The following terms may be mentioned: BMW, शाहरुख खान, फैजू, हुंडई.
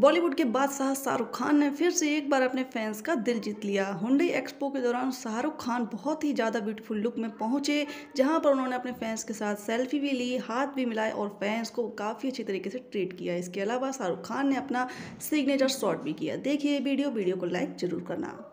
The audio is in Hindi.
बॉलीवुड के बादशाह शाहरुख खान ने फिर से एक बार अपने फैंस का दिल जीत लिया। हुंडई एक्सपो के दौरान शाहरुख खान बहुत ही ज़्यादा ब्यूटीफुल लुक में पहुंचे, जहां पर उन्होंने अपने फैंस के साथ सेल्फी भी ली, हाथ भी मिलाए और फैंस को काफ़ी अच्छी तरीके से ट्रीट किया। इसके अलावा शाहरुख खान ने अपना सिग्नेचर शॉट भी किया। देखिए वीडियो को लाइक ज़रूर करना।